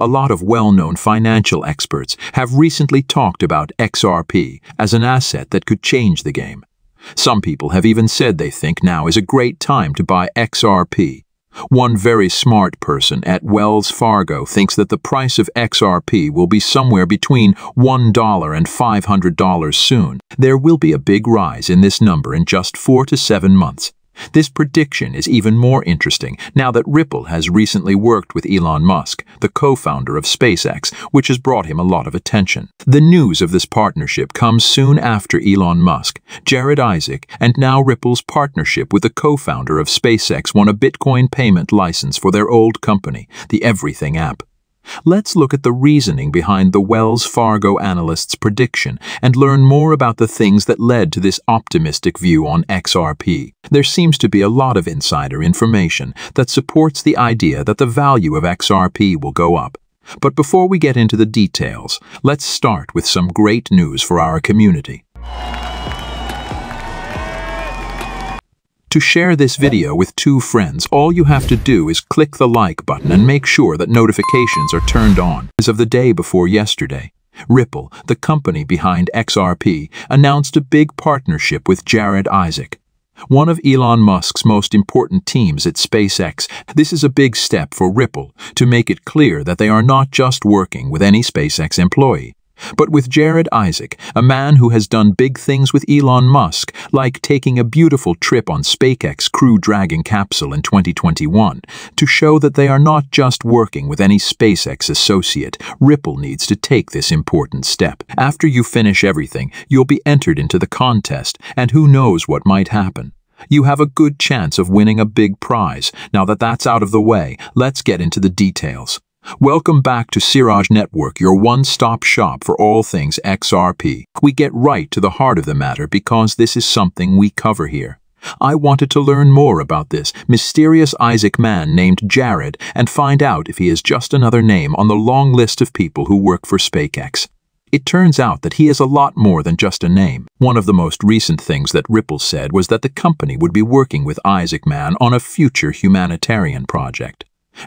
A lot of well-known financial experts have recently talked about XRP as an asset that could change the game. Some people have even said they think now is a great time to buy XRP. One very smart person at Wells Fargo thinks that the price of XRP will be somewhere between $1 and $500 soon. There will be a big rise in this number in just 4 to 7 months. This prediction is even more interesting now that Ripple has recently worked with Elon Musk, the co-founder of SpaceX, which has brought him a lot of attention. The news of this partnership comes soon after Elon Musk, Jared Isaacman, and now Ripple's partnership with the co-founder of SpaceX won a Bitcoin payment license for their old company, the Everything app. Let's look at the reasoning behind the Wells Fargo analyst's prediction and learn more about the things that led to this optimistic view on XRP. There seems to be a lot of insider information that supports the idea that the value of XRP will go up. But before we get into the details, let's start with some great news for our community. To share this video with 2 friends, all you have to do is click the like button and make sure that notifications are turned on. As of the day before yesterday, Ripple, the company behind XRP, announced a big partnership with Jared Isaacman, one of Elon Musk's most important teams at SpaceX. This is a big step for Ripple to make it clear that they are not just working with any SpaceX employee, but with Jared Isaacman, a man who has done big things with Elon Musk, like taking a beautiful trip on SpaceX Crew Dragon capsule in 2021. To show that they are not just working with any SpaceX associate, Ripple needs to take this important step. After you finish everything, you'll be entered into the contest, and who knows what might happen. You have a good chance of winning a big prize. Now that that's out of the way, let's get into the details. Welcome back to Siraj Network, your one-stop shop for all things XRP. We get right to the heart of the matter because this is something we cover here. I wanted to learn more about this mysterious Isaacman man named Jared and find out if he is just another name on the long list of people who work for SpaceX. It turns out that he is a lot more than just a name. One of the most recent things that Ripple said was that the company would be working with Isaacman on a future humanitarian project.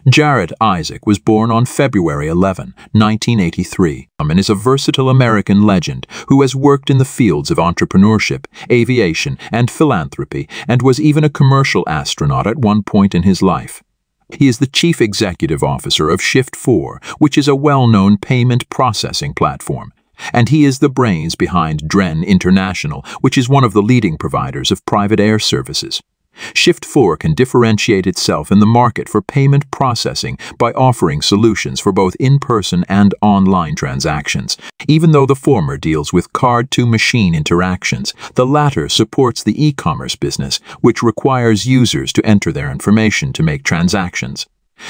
Jared Isaacman was born on February 11, 1983, and is a versatile American legend who has worked in the fields of entrepreneurship, aviation, and philanthropy, and was even a commercial astronaut at one point in his life. He is the chief executive officer of Shift4, which is a well-known payment processing platform, and he is the brains behind Dren International, which is one of the leading providers of private air services. Shift4 can differentiate itself in the market for payment processing by offering solutions for both in-person and online transactions. Even though the former deals with card-to-machine interactions, the latter supports the e-commerce business, which requires users to enter their information to make transactions.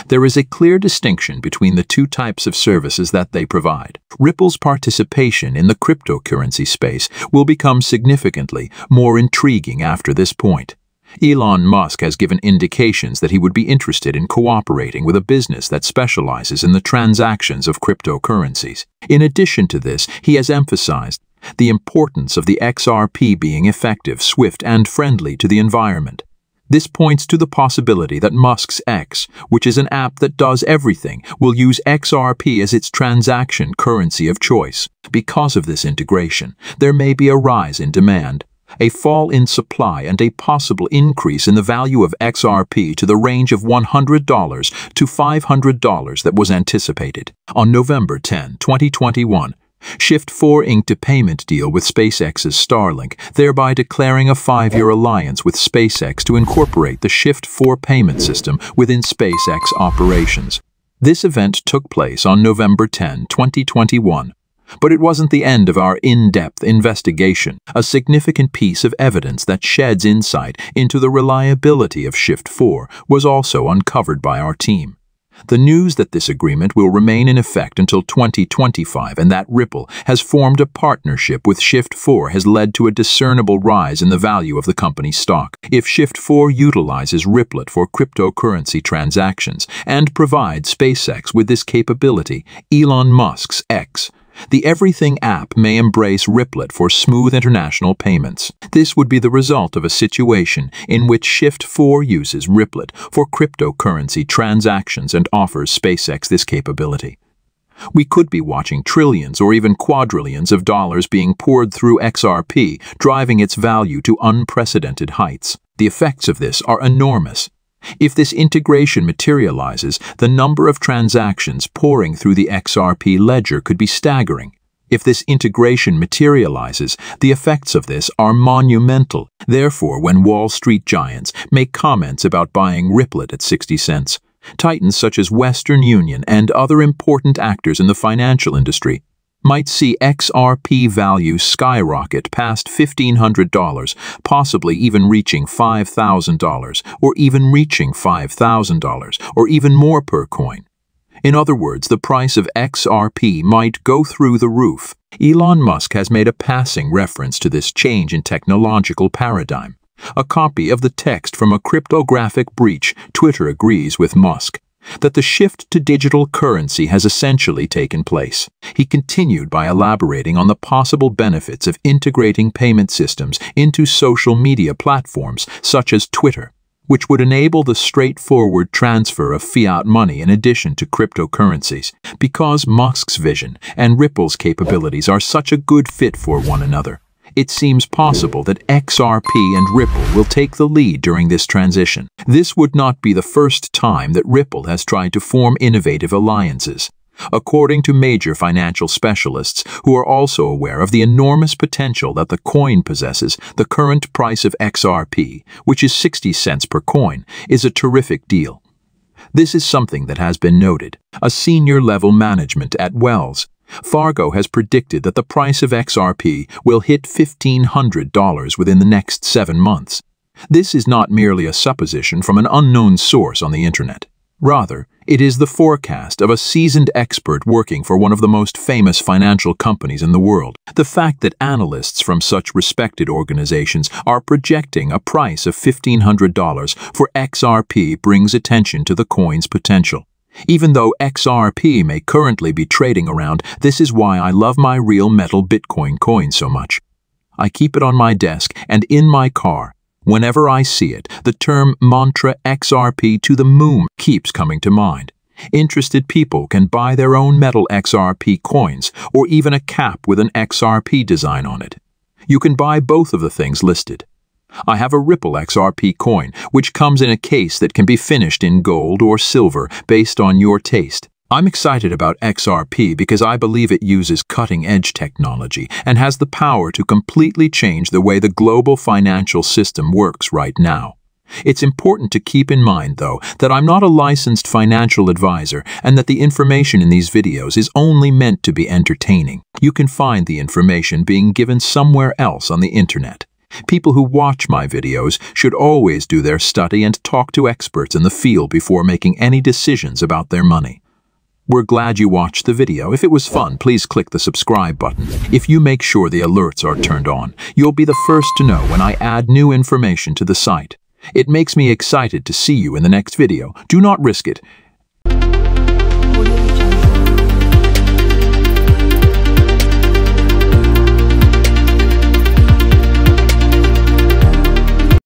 There is a clear distinction between the 2 types of services that they provide. Ripple's participation in the cryptocurrency space will become significantly more intriguing after this point. Elon Musk has given indications that he would be interested in cooperating with a business that specializes in the transactions of cryptocurrencies. In addition to this, he has emphasized the importance of the XRP being effective, swift, and friendly to the environment. This points to the possibility that Musk's X, which is an app that does everything, will use XRP as its transaction currency of choice. Because of this integration, there may be a rise in demand, a fall in supply, and a possible increase in the value of XRP to the range of $100 to $500 that was anticipated. On November 10, 2021, Shift4 inked a payment deal with SpaceX's Starlink, thereby declaring a 5-year alliance with SpaceX to incorporate the Shift4 payment system within SpaceX operations. This event took place on November 10, 2021. But it wasn't the end of our in-depth investigation, a significant piece of evidence that sheds insight into the reliability of Shift4 was also uncovered by our team. The news that this agreement will remain in effect until 2025 and that Ripple has formed a partnership with Shift4 has led to a discernible rise in the value of the company's stock. If Shift4 utilizes Ripple for cryptocurrency transactions and provides SpaceX with this capability, Elon Musk's X, the Everything app may embrace Ripple for smooth international payments. This would be the result of a situation in which Shift4 uses Ripple for cryptocurrency transactions and offers SpaceX this capability. We could be watching trillions or even quadrillions of dollars being poured through XRP, driving its value to unprecedented heights. The effects of this are enormous. If this integration materializes, the number of transactions pouring through the XRP ledger could be staggering. If this integration materializes, the effects of this are monumental. Therefore, when Wall Street giants make comments about buying Ripple at 60 cents, titans such as Western Union and other important actors in the financial industry might see XRP value skyrocket past $1,500, possibly even reaching $5,000, or even reaching $5,000, or even more per coin. In other words, the price of XRP might go through the roof. Elon Musk has made a passing reference to this change in technological paradigm. A copy of the text from a cryptographic breach, Twitter agrees with Musk that the shift to digital currency has essentially taken place. He continued by elaborating on the possible benefits of integrating payment systems into social media platforms such as Twitter, which would enable the straightforward transfer of fiat money in addition to cryptocurrencies. Because Musk's vision and Ripple's capabilities are such a good fit for one another, it seems possible that XRP and Ripple will take the lead during this transition. This would not be the first time that Ripple has tried to form innovative alliances, according to major financial specialists who are also aware of the enormous potential that the coin possesses. The current price of XRP, which is 60 cents per coin, is a terrific deal. This is something that has been noted. A senior-level management at Wells Fargo has predicted that the price of XRP will hit $1,500 within the next 7 months. This is not merely a supposition from an unknown source on the internet. Rather, it is the forecast of a seasoned expert working for one of the most famous financial companies in the world. The fact that analysts from such respected organizations are projecting a price of $1,500 for XRP brings attention to the coin's potential. Even though XRP may currently be trading around, this is why I love my real metal Bitcoin coin so much. I keep it on my desk and in my car. Whenever I see it, the term mantra XRP to the moon keeps coming to mind. Interested people can buy their own metal XRP coins or even a cap with an XRP design on it. You can buy both of the things listed. I have a Ripple XRP coin, which comes in a case that can be finished in gold or silver based on your taste. I'm excited about XRP because I believe it uses cutting-edge technology and has the power to completely change the way the global financial system works right now. It's important to keep in mind, though, that I'm not a licensed financial advisor and that the information in these videos is only meant to be entertaining. You can find the information being given somewhere else on the internet. People who watch my videos should always do their study and talk to experts in the field before making any decisions about their money. We're glad you watched the video. If it was fun, please click the subscribe button. If you make sure the alerts are turned on, you'll be the first to know when I add new information to the site. It makes me excited to see you in the next video. Do not risk it.